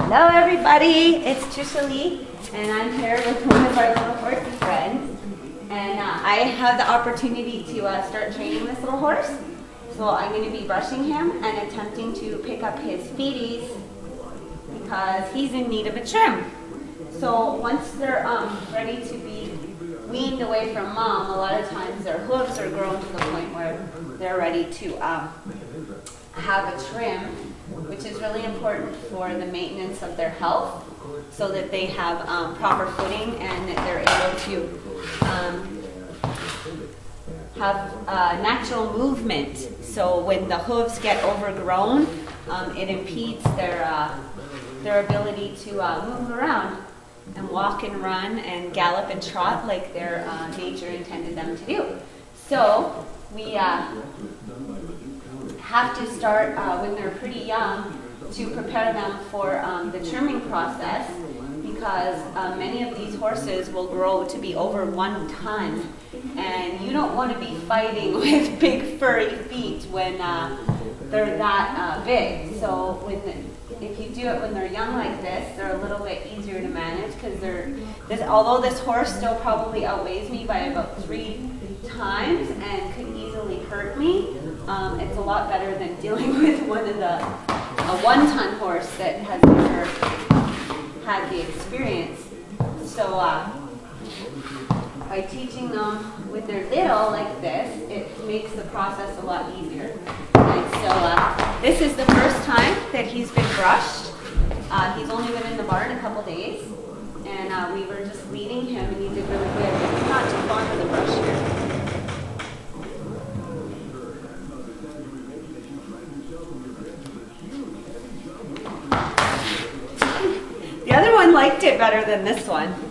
Hello everybody, it's Trishaly and I'm here with one of our little horsey friends, and I have the opportunity to start training this little horse. So I'm going to be brushing him and attempting to pick up his feeties because he's in need of a trim. So once they're ready to be weaned away from mom, a lot of times their hooves are grown to the point where they're ready to have a trim, which is really important for the maintenance of their health, so that they have proper footing and that they're able to have natural movement. So when the hooves get overgrown, it impedes their ability to move around and walk and run and gallop and trot like their nature intended them to do. So we have to start when they're pretty young to prepare them for the trimming process, because many of these horses will grow to be over 1 ton, and you don't want to be fighting with big furry feet when they're that big. So if you do it when they're young like this, they're a little bit easier to manage, because although this horse still probably outweighs me by about 3 times and could easily hurt me, it's a lot better than dealing with a 1-ton horse that has never had the experience. So by teaching them with their little like this, it makes the process a lot easier. And so this is the first time that he's been brushed. He's only been in the barn a couple days, and we were just leading him, and he did really good. He's not too fond of the brush here. The other one liked it better than this one.